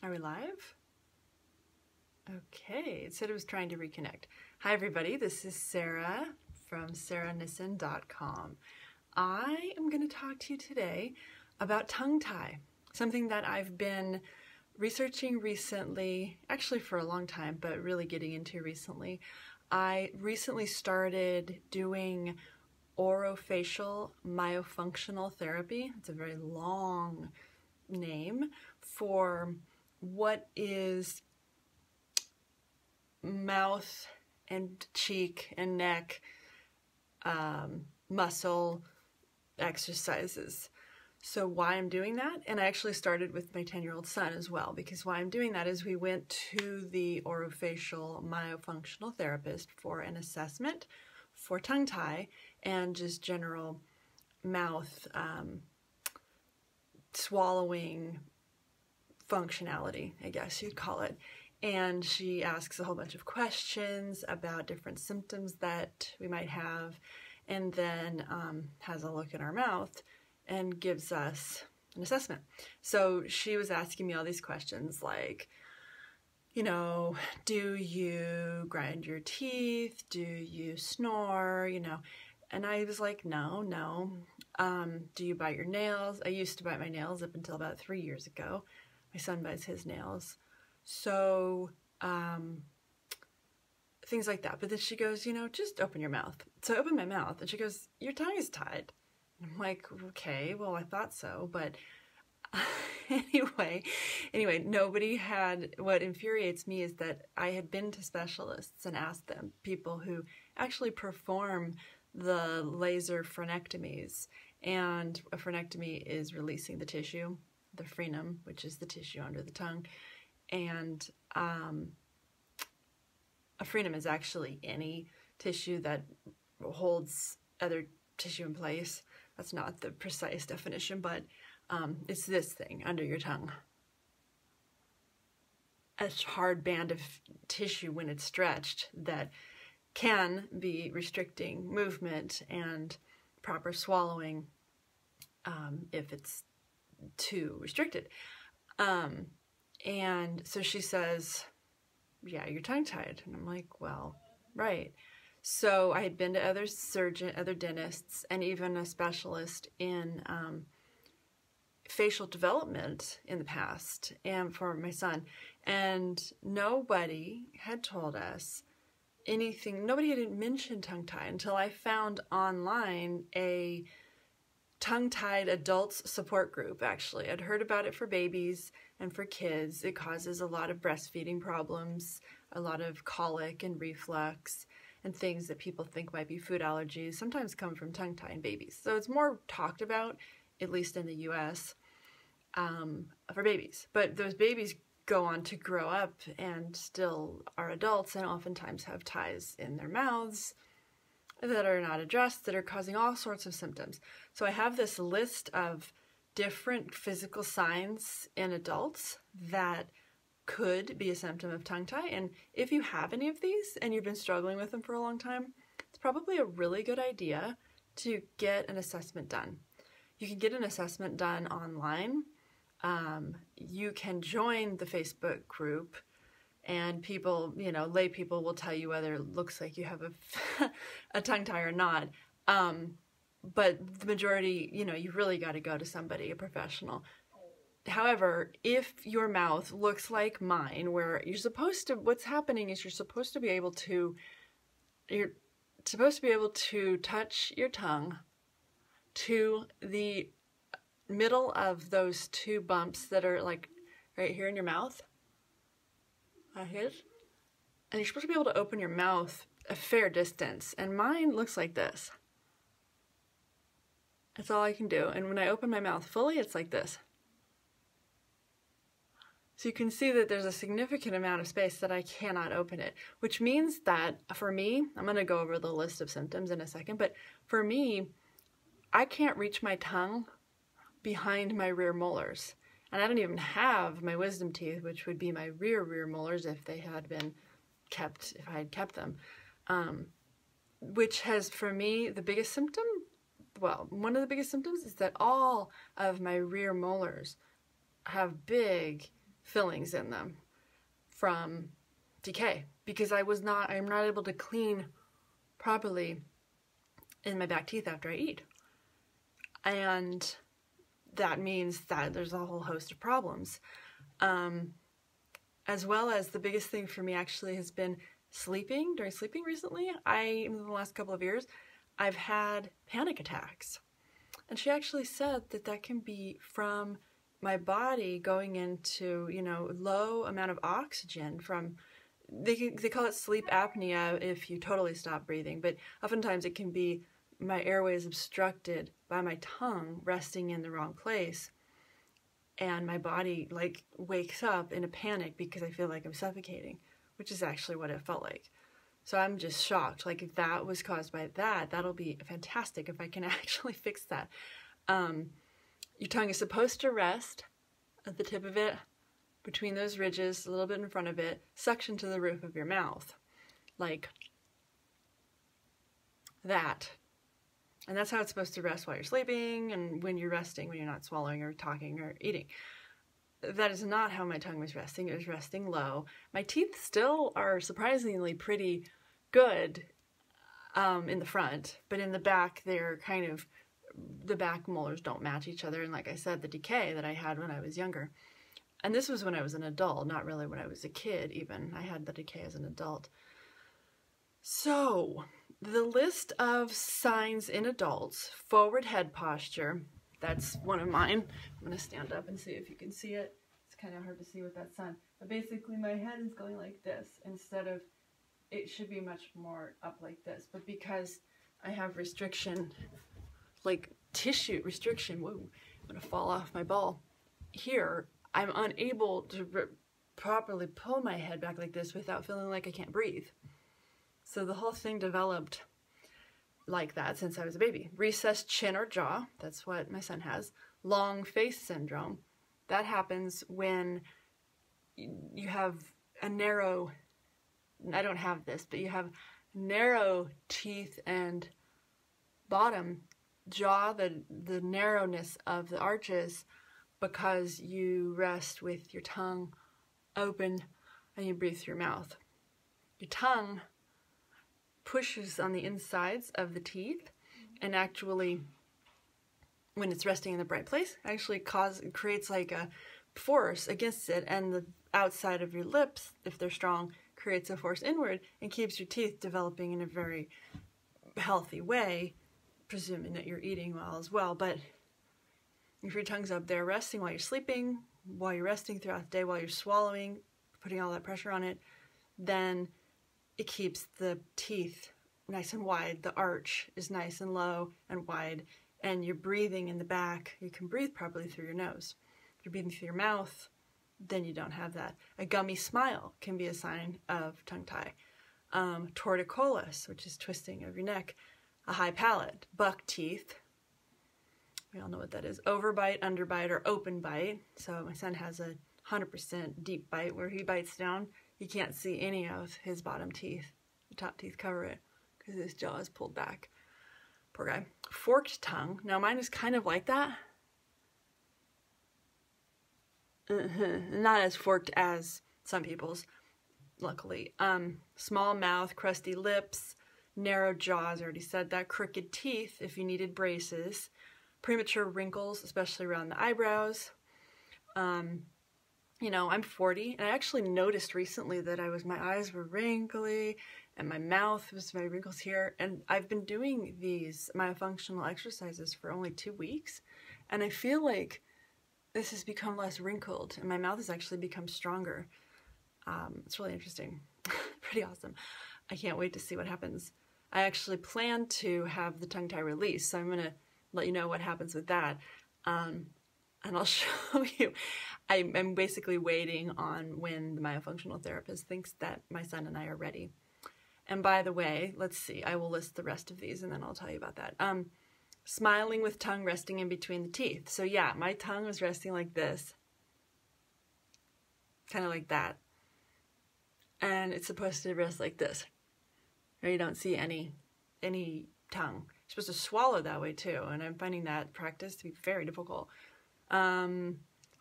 Are we live? Okay, it said it was trying to reconnect. Hi everybody, this is Sarah from sarahnissen.com. I am going to talk to you today about tongue tie, something that I've been researching recently, actually for a long time, but really getting into recently. I recently started doing orofacial myofunctional therapy. It's a very long name for what is mouth and cheek and neck muscle exercises. So why I'm doing that, and I actually started with my 10-year-old son as well, because why I'm doing that is we went to the orofacial myofunctional therapist for an assessment for tongue tie and just general mouth swallowing functionality, I guess you'd call it. And she asks a whole bunch of questions about different symptoms that we might have, and then has a look in our mouth and gives us an assessment. So she was asking me all these questions like, you know, do you grind your teeth? Do you snore? You know, and I was like, no. Do you bite your nails? I used to bite my nails up until about 3 years ago. My son bites his nails. So things like that. But then she goes, you know, just open your mouth. So I opened my mouth and she goes, your tongue is tied. And I'm like, okay, well, I thought so. But anyway, nobody had, what infuriates me is that I had been to specialists and asked them, people who actually perform the laser frenectomies. And a frenectomy is releasing the tissue, the frenum, which is the tissue under the tongue. And a frenum is actually any tissue that holds other tissue in place. That's not the precise definition, but it's this thing under your tongue. A hard band of tissue when it's stretched that can be restricting movement and proper swallowing if it's too restricted. And so she says, yeah, you're tongue-tied. And I'm like, well, right. So I had been to other dentists, and even a specialist in facial development in the past, and for my son. And nobody had told us anything. Nobody had mentioned tongue-tie until I found online a tongue-tied adults support group, actually. I'd heard about it for babies and for kids. It causes a lot of breastfeeding problems, a lot of colic and reflux, and things that people think might be food allergies sometimes come from tongue-tie in babies. So it's more talked about, at least in the US, for babies. But those babies go on to grow up and still are adults and oftentimes have ties in their mouths that are not addressed, that are causing all sorts of symptoms. So I have this list of different physical signs in adults that could be a symptom of tongue tie. And if you have any of these and you've been struggling with them for a long time, it's probably a really good idea to get an assessment done. You can get an assessment done online. You can join the Facebook group, and people, you know, lay people will tell you whether it looks like you have a, a tongue tie or not. But the majority, you know, you really got to go to somebody, a professional. However, if your mouth looks like mine, where you're supposed to, what's happening is you're supposed to be able to touch your tongue to the middle of those two bumps that are like right here in your mouth. And you're supposed to be able to open your mouth a fair distance, and mine looks like this. That's all I can do, and when I open my mouth fully, it's like this. So you can see that there's a significant amount of space that I cannot open it, which means that for me, I'm going to go over the list of symptoms in a second, but for me, I can't reach my tongue behind my rear molars. And I don't even have my wisdom teeth, which would be my rear molars if they had been kept, if I had kept them. Which has, for me, the biggest symptom, well, one of the biggest symptoms is that all of my rear molars have big fillings in them from decay because I'm not able to clean properly in my back teeth after I eat. And that means that there's a whole host of problems. As well as the biggest thing for me actually has been sleeping. During sleeping recently, in the last couple of years, I've had panic attacks. And she actually said that that can be from my body going into, you know, low amount of oxygen from, they call it sleep apnea if you totally stop breathing, but oftentimes it can be my airways obstructed by my tongue resting in the wrong place. And my body like wakes up in a panic because I feel like I'm suffocating, which is actually what it felt like. So I'm just shocked. Like if that was caused by that, that'll be fantastic if I can actually fix that. Your tongue is supposed to rest at the tip of it, between those ridges, a little bit in front of it, suction to the roof of your mouth, like that. And that's how it's supposed to rest while you're sleeping and when you're resting, when you're not swallowing or talking or eating. That is not how my tongue was resting. It was resting low. My teeth still are surprisingly pretty good in the front, but in the back they're kind of, the back molars don't match each other, and like I said, the decay that I had when I was younger, and this was when I was an adult, not really when I was a kid even, I had the decay as an adult. So the list of signs in adults: forward head posture, that's one of mine. I'm going to stand up and see if you can see it. It's kind of hard to see with that sun, but basically my head is going like this instead of, it should be much more up like this, but because I have restriction, like tissue restriction, whoa, I'm gonna fall off my ball here, I'm unable to properly pull my head back like this without feeling like I can't breathe. So the whole thing developed like that since I was a baby. Recessed chin or jaw, that's what my son has. Long face syndrome, that happens when you have a narrow, I don't have this, but you have narrow teeth and bottom jaw, the narrowness of the arches, because you rest with your tongue open and you breathe through your mouth. Your tongue pushes on the insides of the teeth, and actually when it's resting in the right place actually creates like a force against it, and the outside of your lips, if they're strong, creates a force inward and keeps your teeth developing in a very healthy way, presuming that you're eating well as well. But if your tongue's up there resting while you're sleeping, while you're resting throughout the day, while you're swallowing, putting all that pressure on it, then it keeps the teeth nice and wide, the arch is nice and low and wide, and you're breathing in the back, you can breathe properly through your nose. If you're breathing through your mouth, then you don't have that. A gummy smile can be a sign of tongue tie. Torticollis, which is twisting of your neck. A high palate, buck teeth, we all know what that is, overbite, underbite, or open bite. So my son has a 100% deep bite where he bites down, you can't see any of his bottom teeth, the top teeth cover it because his jaw is pulled back, poor guy. Forked tongue, now mine is kind of like that, not as forked as some people's, luckily. Small mouth, crusty lips, narrow jaws, I already said that. Crooked teeth if you needed braces. Premature wrinkles, especially around the eyebrows. You know, I'm 40, and I actually noticed recently that my eyes were wrinkly, and my mouth was my wrinkles here, and I've been doing these myofunctional exercises for only 2 weeks, and I feel like this has become less wrinkled, and my mouth has actually become stronger. It's really interesting. Pretty awesome. I can't wait to see what happens. I actually plan to have the tongue tie release, so I'm going to let you know what happens with that, and I'll show you. I'm basically waiting on when the myofunctional therapist thinks that my son and I are ready. And by the way, let's see, I will list the rest of these and then I'll tell you about that. Smiling with tongue resting in between the teeth. So yeah, my tongue was resting like this, kind of like that, and it's supposed to rest like this. Or you don't see any tongue. You're supposed to swallow that way too, and I'm finding that practice to be very difficult.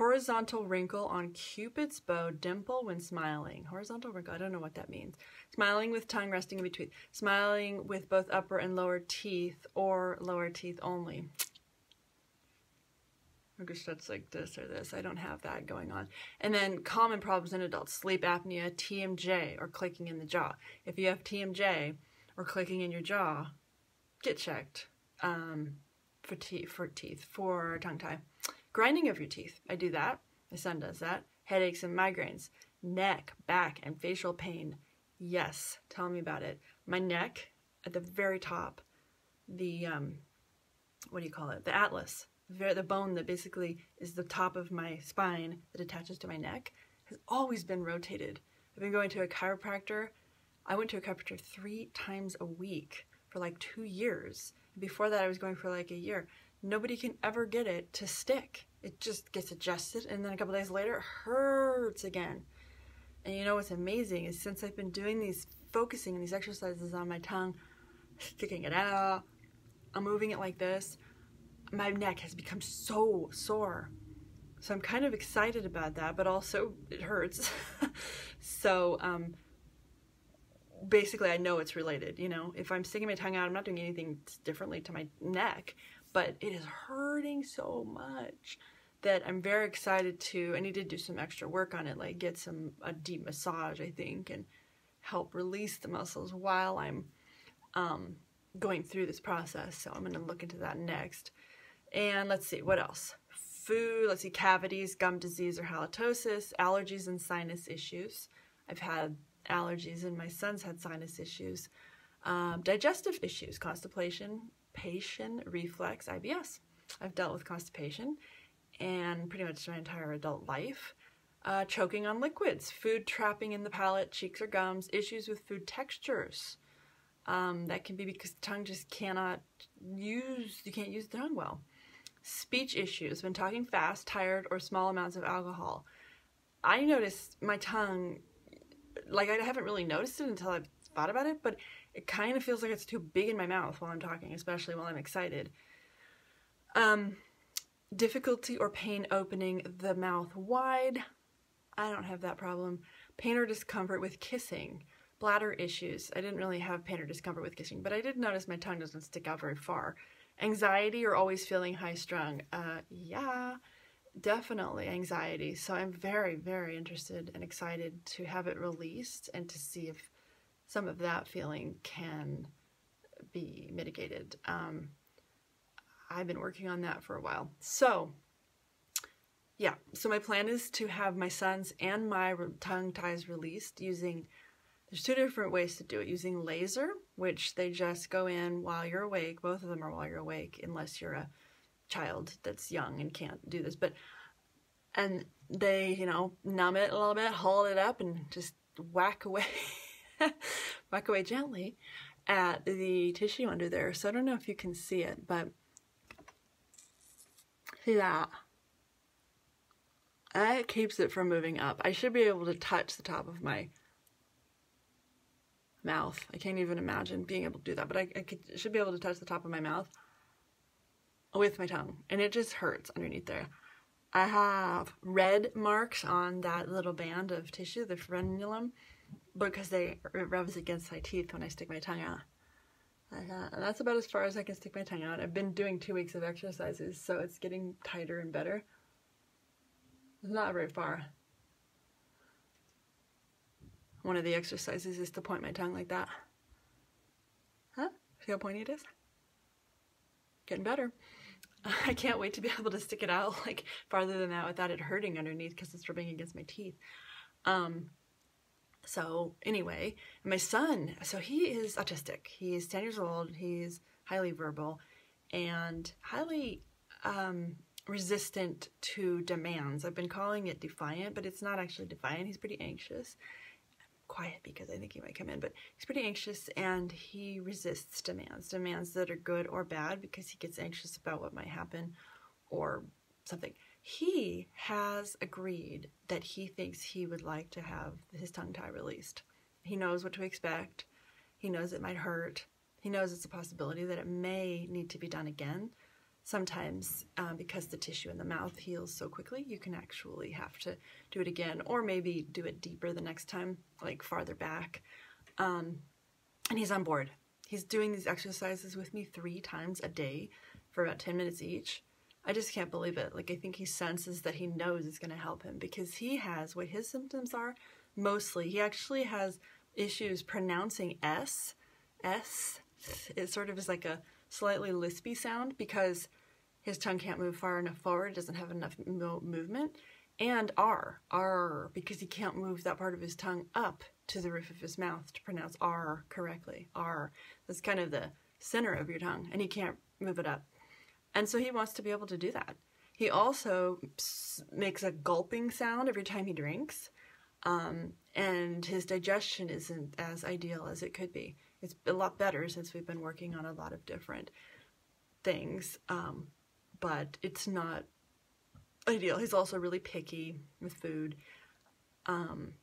Horizontal wrinkle on Cupid's bow, dimple when smiling. Horizontal wrinkle, I don't know what that means. Smiling with tongue resting in between. Smiling with both upper and lower teeth or lower teeth only. I guess that's like this or this. I don't have that going on. And then common problems in adults, sleep apnea, TMJ, or clicking in the jaw. If you have TMJ or clicking in your jaw, get checked for tongue tie. Grinding of your teeth. I do that. My son does that. Headaches and migraines. Neck, back, and facial pain. Yes. Tell me about it. My neck at the very top. The, what do you call it? The atlas. The bone that basically is the top of my spine that attaches to my neck has always been rotated. I've been going to a chiropractor. I went to a chiropractor 3 times a week for like 2 years. Before that, I was going for like a year. Nobody can ever get it to stick. It just gets adjusted, and then a couple days later, it hurts again. And you know what's amazing is since I've been doing these, focusing on these exercises on my tongue, sticking it out, I'm moving it like this, my neck has become so sore. So I'm kind of excited about that, but also it hurts. So basically I know it's related, you know? If I'm sticking my tongue out, I'm not doing anything differently to my neck, but it is hurting so much that I'm very excited to, I need to do some extra work on it, like get a deep massage, I think, and help release the muscles while I'm going through this process. So I'm gonna look into that next. And let's see, what else? Food, let's see, cavities, gum disease or halitosis, allergies and sinus issues. I've had allergies and my son's had sinus issues. Digestive issues, constipation, reflux, IBS. I've dealt with constipation and pretty much my entire adult life. Choking on liquids, food trapping in the palate, cheeks or gums, issues with food textures. That can be because the tongue just cannot use, you can't use the tongue well. Speech issues, when talking fast, tired, or small amounts of alcohol. I noticed my tongue, like I haven't really noticed it until I've thought about it, but it kind of feels like it's too big in my mouth while I'm talking, especially while I'm excited. Difficulty or pain opening the mouth wide. I don't have that problem. Pain or discomfort with kissing. Bladder issues. I didn't really have pain or discomfort with kissing, but I did notice my tongue doesn't stick out very far. Anxiety or always feeling high-strung. Yeah, definitely anxiety. So I'm very, very interested and excited to have it released and to see if some of that feeling can be mitigated. I've been working on that for a while. So yeah, so my plan is to have my son's and my tongue ties released using, there's 2 different ways to do it, using laser, which they just go in while you're awake. Both of them are while you're awake, unless you're a child that's young and can't do this, but, and they, you know, numb it a little bit, hold it up and just whack away. Whack away gently at the tissue under there. So I don't know if you can see it, but see that? That keeps it from moving up. I should be able to touch the top of my mouth. I can't even imagine being able to do that, but I should be able to touch the top of my mouth with my tongue, and it just hurts underneath there. I have red marks on that little band of tissue, the frenulum, because it rubs against my teeth when I stick my tongue out. And that's about as far as I can stick my tongue out. I've been doing 2 weeks of exercises, so it's getting tighter and better. It's not very far. One of the exercises is to point my tongue like that. Huh? See how pointy it is? Getting better. I can't wait to be able to stick it out like farther than that without it hurting underneath because it's rubbing against my teeth. So anyway, my son, so he is autistic. He's 10 years old. He's highly verbal and highly resistant to demands. I've been calling it defiant, but it's not actually defiant. He's pretty anxious. I'm quiet because I think he might come in, but he's pretty anxious and he resists demands that are good or bad because he gets anxious about what might happen or something. He has agreed that he thinks he would like to have his tongue tie released. He knows what to expect. He knows it might hurt. He knows it's a possibility that it may need to be done again. sometimes because the tissue in the mouth heals so quickly, you can actually have to do it again, or maybe do it deeper the next time, like farther back. And he's on board. He's doing these exercises with me 3 times a day for about 10 minutes each. I just can't believe it. Like, I think he senses that he knows it's going to help him, because he has what his symptoms are mostly. He actually has issues pronouncing S. S, it sort of is like a slightly lispy sound because his tongue can't move far enough forward, doesn't have enough movement. And R, because he can't move that part of his tongue up to the roof of his mouth to pronounce R correctly. R, that's kind of the center of your tongue, and he can't move it up. And so he wants to be able to do that. He also makes a gulping sound every time he drinks, and his digestion isn't as ideal as it could be. It's a lot better since we've been working on a lot of different things, but it's not ideal. He's also really picky with food, and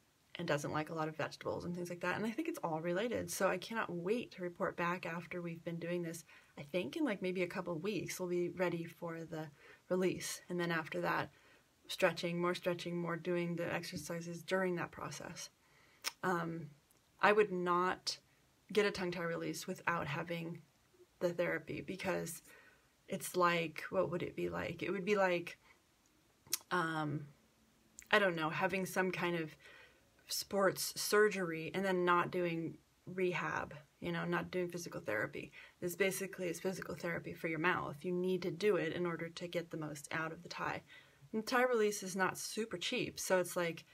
doesn't like a lot of vegetables and things like that. And I think it's all related. So I cannot wait to report back after we've been doing this. I think in like maybe a couple of weeks we'll be ready for the release. And then after that, stretching, more doing the exercises during that process. I would not get a tongue tie release without having the therapy, because it's like, what would it be like? It would be like, I don't know, having some kind of sports surgery and then not doing rehab, you know, not doing physical therapy. This basically is physical therapy for your mouth. You need to do it in order to get the most out of the tie. And the tie release is not super cheap, so it's like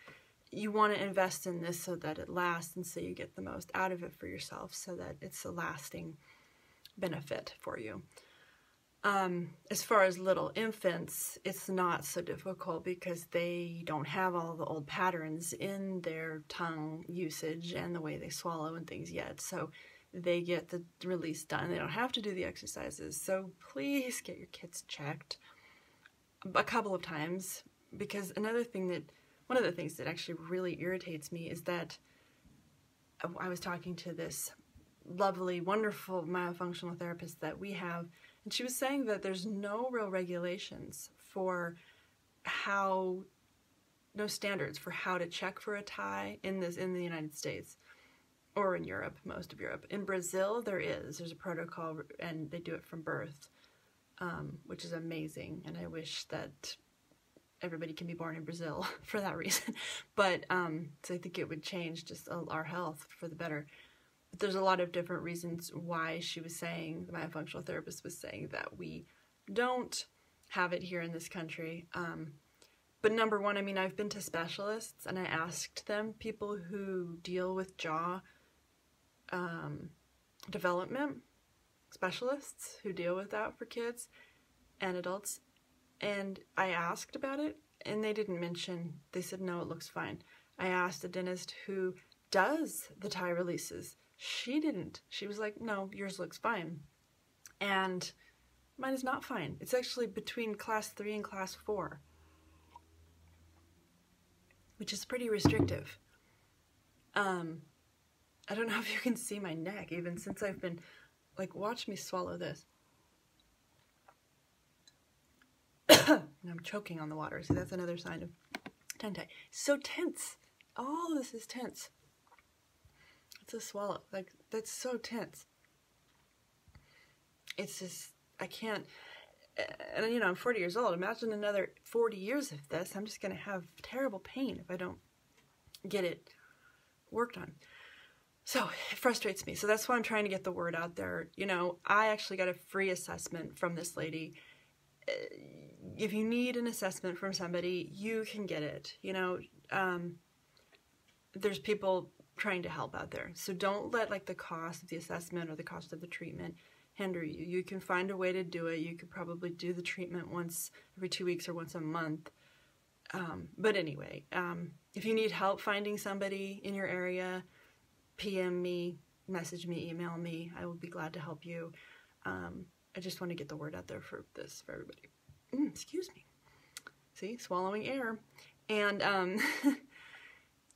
you want to invest in this so that it lasts and so you get the most out of it for yourself, so that it's a lasting benefit for you. As far as little infants, it's not so difficult because they don't have all the old patterns in their tongue usage and the way they swallow and things yet, so they get the release done. They don't have to do the exercises, so please get your kids checked a couple of times, because one of the things that actually really irritates me is that I was talking to this lovely, wonderful myofunctional therapist that we have, and she was saying that there's no real regulations for no standards for how to check for a tie in the United States or in Europe, most of Europe. In Brazil, there's a protocol and they do it from birth, which is amazing. And I wish that everybody can be born in Brazil for that reason. But so I think it would change just our health for the better. But there's a lot of different reasons why the myofunctional therapist was saying that we don't have it here in this country. But number one, I mean, I've been to specialists and I asked them, people who deal with jaw development, specialists who deal with that for kids and adults, and I asked about it and they said, no, it looks fine. I asked a dentist who does the tie releases. She was like, no, yours looks fine, and mine is not fine. It's actually between class 3 and class 4, which is pretty restrictive. I don't know if you can see my neck, even since I've been like, watch me swallow this. And I'm choking on the water. See, that's another sign of tongue tie. So tense. All this is tense. It's a swallow. Like, that's so tense. It's just, I can't, and you know, I'm 40 years old. Imagine another 40 years of this. I'm just going to have terrible pain if I don't get it worked on. So it frustrates me. So that's why I'm trying to get the word out there. You know, I actually got a free assessment from this lady. If you need an assessment from somebody, you can get it. You know, there's people trying to help out there. So don't let like the cost of the assessment or the cost of the treatment hinder you. You can find a way to do it. You could probably do the treatment once every 2 weeks or once a month. But anyway, if you need help finding somebody in your area, PM me, message me, email me. I will be glad to help you. I just want to get the word out there for everybody. Excuse me. See, swallowing air. And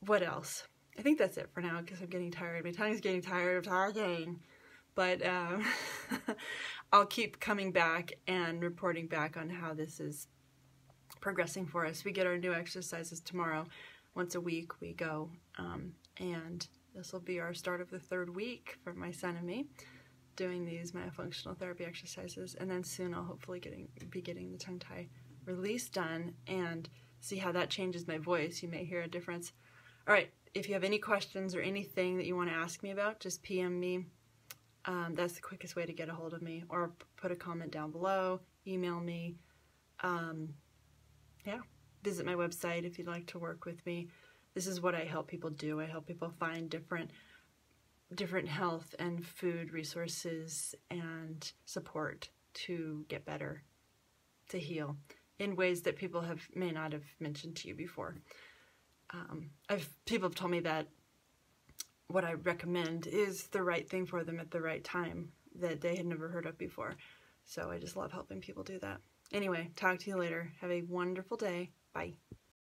what else? I think that's it for now because I'm getting tired. My tongue's getting tired of talking. but I'll keep coming back and reporting back on how this is progressing for us. We get our new exercises tomorrow. Once a week we go, and this will be our start of the third week for my son and me, doing these myofunctional therapy exercises, and then soon I'll hopefully be getting the tongue-tie release done and see how that changes my voice. You may hear a difference. All right, if you have any questions or anything that you want to ask me about, just PM me. That's the quickest way to get a hold of me, or put a comment down below, email me. Yeah, visit my website if you'd like to work with me. This is what I help people do. I help people find different health and food resources and support to get better, to heal in ways that people may not have mentioned to you before. People have told me that what I recommend is the right thing for them at the right time that they had never heard of before. So I just love helping people do that. Anyway, talk to you later. Have a wonderful day. Bye.